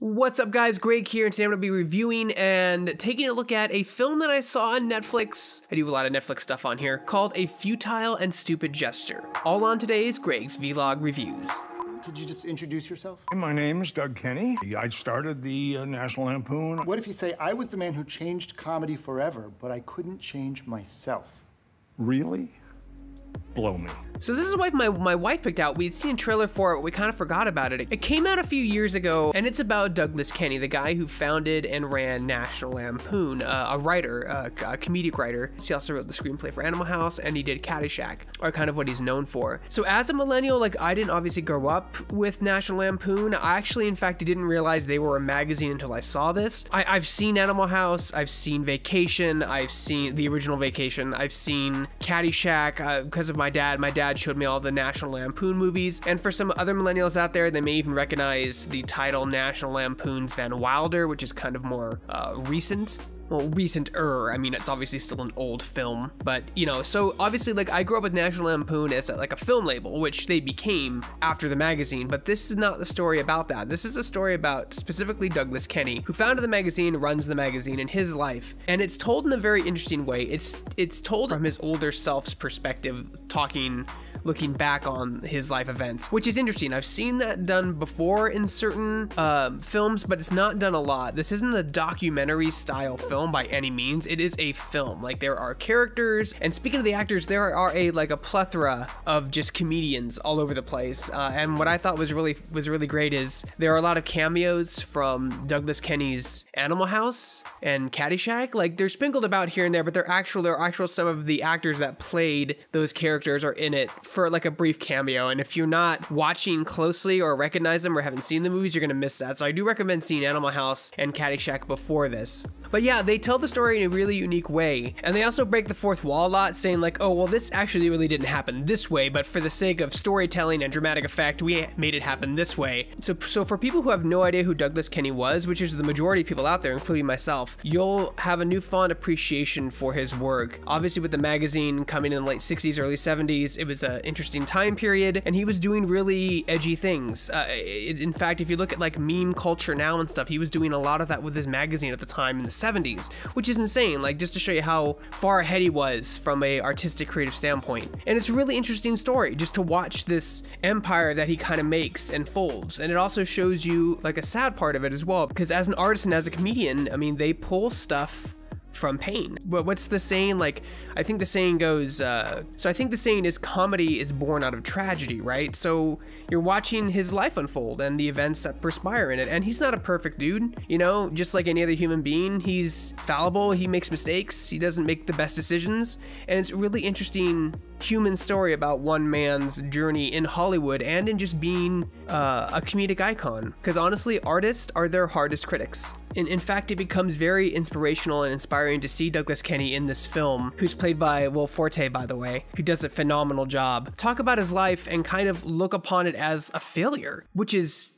What's up guys, Greg here, and today I'm going to be reviewing and taking a look at a film that I saw on Netflix. I do a lot of Netflix stuff on here, called A Futile and Stupid Gesture. All on today's Greg's Vlog Reviews. Could you just introduce yourself? My name's Doug Kenney. I started the National Lampoon. What if you say, I was the man who changed comedy forever, but I couldn't change myself? Really? Blow me. So this is a wife my wife picked out. We'd seen a trailer for it, but we kind of forgot about it. It came out a few years ago, and it's about Douglas Kenney, the guy who founded and ran National Lampoon, a writer, a comedic writer. He also wrote the screenplay for Animal House, and he did Caddyshack, are kind of what he's known for. So as a millennial, like, I didn't obviously grow up with National Lampoon. I actually, in fact, didn't realize they were a magazine until I saw this. I've seen Animal House, I've seen Vacation, I've seen the original Vacation, I've seen Caddyshack, because of my dad. My dad showed me all the National Lampoon movies, and for some other millennials out there, they may even recognize the title National Lampoon's Van Wilder, which is kind of more recent. Well, recent-er. I mean, it's obviously still an old film, but, you know, so obviously, like, I grew up with National Lampoon as, like, a film label, which they became after the magazine, but this is not the story about that. This is a story about specifically Douglas Kenney, who founded the magazine, runs the magazine, and his life, and it's told in a very interesting way. It's told from his older self's perspective, looking back on his life events, which is interesting. I've seen that done before in certain films, but it's not done a lot. This isn't a documentary style film by any means. It is a film. Like, there are characters, and speaking of the actors, there are a plethora of just comedians all over the place. And what I thought was really great is there are a lot of cameos from Douglas Kenney's Animal House and Caddyshack. Like, they're sprinkled about here and there, but they're actual some of the actors that played those characters are in it for like a brief cameo, and if you're not watching closely or recognize them or haven't seen the movies, you're gonna miss that. So I do recommend seeing Animal House and Caddyshack before this. But yeah, they tell the story in a really unique way, and they also break the fourth wall a lot, saying like, oh well, this actually really didn't happen this way, but for the sake of storytelling and dramatic effect, we made it happen this way. So for people who have no idea who Douglas Kenney was, which is the majority of people out there, including myself, you'll have a newfound appreciation for his work. Obviously with the magazine coming in the late 60s, early 70s, it was an interesting time period, and he was doing really edgy things. In fact, if you look at like meme culture now and stuff, he was doing a lot of that with his magazine at the time in the 70s, which is insane, like just to show you how far ahead he was from a artistic creative standpoint. And it's a really interesting story just to watch this empire that he kind of makes and folds, and it also shows you like a sad part of it as well, because as an artist and as a comedian, I mean, they pull stuff from pain. But what's the saying? Like, I think the saying goes, so I think the saying is comedy is born out of tragedy, right? So you're watching his life unfold and the events that perspire in it. And he's not a perfect dude, you know, just like any other human being. He's fallible. He makes mistakes. He doesn't make the best decisions. And it's a really interesting human story about one man's journey in Hollywood and in just being a comedic icon. Because honestly, artists are their hardest critics. And in fact, it becomes very inspirational and inspiring to see Douglas Kenney in this film, who's played by Will Forte, by the way, who does a phenomenal job, talk about his life and kind of look upon it as a failure, which is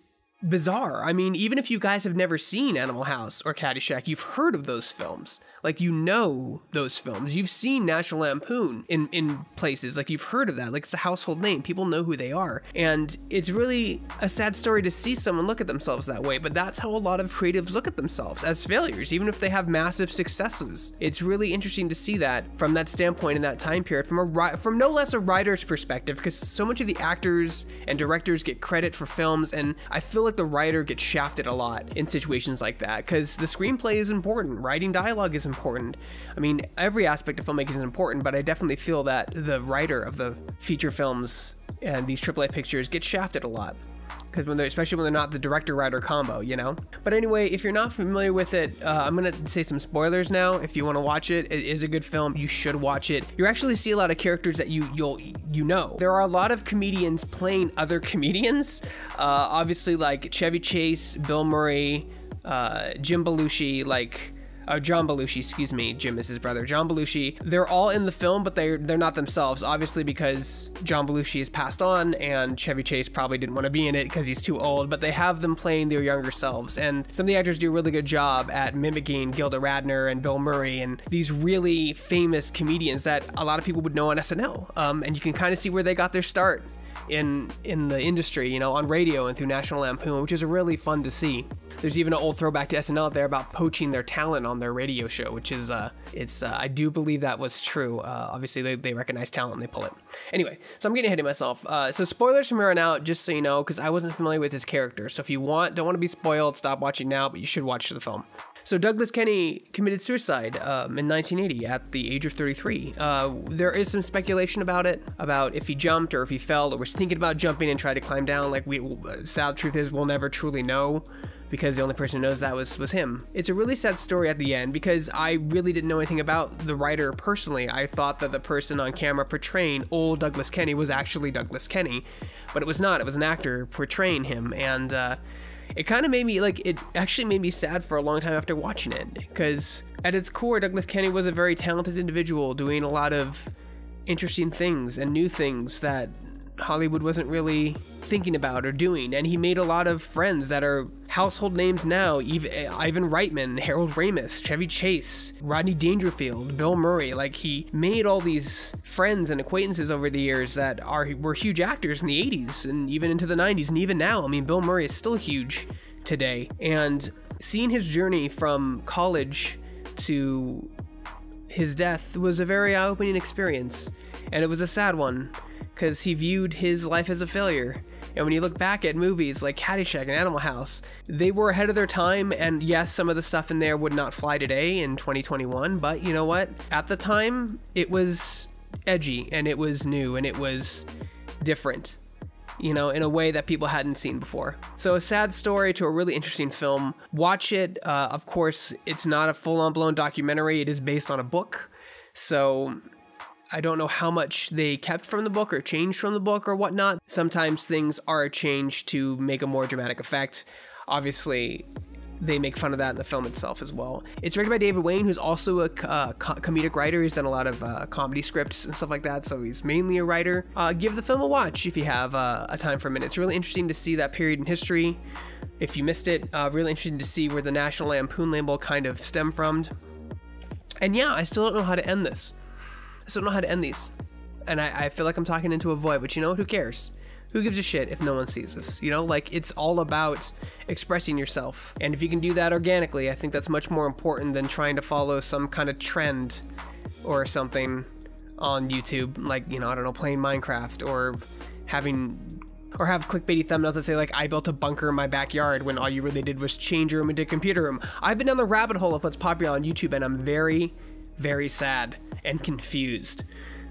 bizarre. I mean, even if you guys have never seen Animal House or Caddyshack, you've heard of those films. Like, you know those films. You've seen National Lampoon in places. Like, you've heard of that. Like, it's a household name. People know who they are. And it's really a sad story to see someone look at themselves that way. But that's how a lot of creatives look at themselves, as failures, even if they have massive successes. It's really interesting to see that from that standpoint in that time period, from no less a writer's perspective, because so much of the actors and directors get credit for films, and I feel like the writer gets shafted a lot in situations like that, because the screenplay is important, writing dialogue is important. I mean, every aspect of filmmaking is important, but I definitely feel that the writer of the feature films and these AAA pictures get shafted a lot, because especially when they're not the director-writer combo, you know? But anyway, if you're not familiar with it, I'm gonna say some spoilers now. If you wanna watch it, it is a good film, you should watch it. You actually see a lot of characters that you know. There are a lot of comedians playing other comedians, obviously like Chevy Chase, Bill Murray, John Belushi, excuse me. Jim is his brother. John Belushi. They're all in the film, but they're not themselves, obviously, because John Belushi has passed on, and Chevy Chase probably didn't want to be in it because he's too old. But they have them playing their younger selves, and some of the actors do a really good job at mimicking Gilda Radner and Bill Murray and these really famous comedians that a lot of people would know on SNL. And you can kind of see where they got their start in the industry, you know, on radio and through National Lampoon, which is really fun to see. There's even an old throwback to SNL out there about poaching their talent on their radio show, which is, I do believe that was true. Obviously, they recognize talent and they pull it. Anyway, so I'm getting ahead of myself. So spoilers from here on out, just so you know, because I wasn't familiar with his character. So if you don't want to be spoiled, stop watching now, but you should watch the film. So Douglas Kenney committed suicide in 1980 at the age of 33. There is some speculation about it, about if he jumped or if he fell or was thinking about jumping and tried to climb down. Like, sad truth is, we'll never truly know, because the only person who knows that was him. It's a really sad story at the end, because I really didn't know anything about the writer personally. I thought that the person on camera portraying old Douglas Kenney was actually Douglas Kenney, but it was not. It was an actor portraying him, and it kind of made me, like, it actually made me sad for a long time after watching it, because at its core, Douglas Kenney was a very talented individual doing a lot of interesting things and new things that Hollywood wasn't really thinking about or doing, and he made a lot of friends that are household names now. Ivan Reitman, Harold Ramis, Chevy Chase, Rodney Dangerfield, Bill Murray. Like, he made all these friends and acquaintances over the years that were huge actors in the 80s and even into the 90s and even now. I mean, Bill Murray is still huge today, and seeing his journey from college to his death was a very eye-opening experience, and it was a sad one, because he viewed his life as a failure. And when you look back at movies like Caddyshack and Animal House, they were ahead of their time, and yes, some of the stuff in there would not fly today in 2021, but you know what? At the time, it was edgy, and it was new, and it was different, you know, in a way that people hadn't seen before. So a sad story to a really interesting film. Watch it. Of course, it's not a full-on-blown documentary. It is based on a book, so I don't know how much they kept from the book or changed from the book or whatnot. Sometimes things are changed to make a more dramatic effect. Obviously, they make fun of that in the film itself as well. It's directed by David Wayne, who's also a comedic writer. He's done a lot of comedy scripts and stuff like that, so he's mainly a writer. Give the film a watch if you have a time for a minute. It's really interesting to see that period in history. If you missed it, really interesting to see where the National Lampoon label kind of stemmed from. And yeah, I still don't know how to end this. I don't know how to end these, and I feel like I'm talking into a void, but you know what? Who cares? Who gives a shit if no one sees this? You know, like, it's all about expressing yourself, and if you can do that organically, I think that's much more important than trying to follow some kind of trend or something on YouTube, like, you know, I don't know, playing Minecraft or have clickbaity thumbnails that say, like, I built a bunker in my backyard when all you really did was change your room into a computer room. I've been down the rabbit hole of what's popular on YouTube, and I'm very, very sad and confused.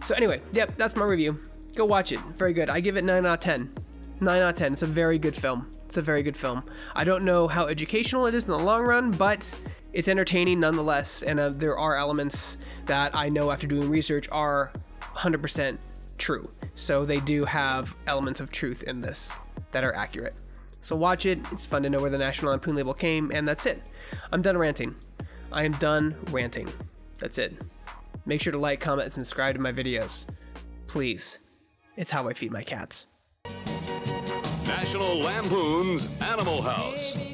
So anyway, yep, that's my review. Go watch it. Very good. I give it 9 out of 10. 9 out of 10. It's a very good film. It's a very good film. I don't know how educational it is in the long run, but it's entertaining nonetheless, and there are elements that I know after doing research are 100% true. So they do have elements of truth in this that are accurate. So watch it. It's fun to know where the National Lampoon label came, and that's it. I'm done ranting. I am done ranting. That's it. Make sure to like, comment, and subscribe to my videos. Please. It's how I feed my cats. National Lampoon's Animal House.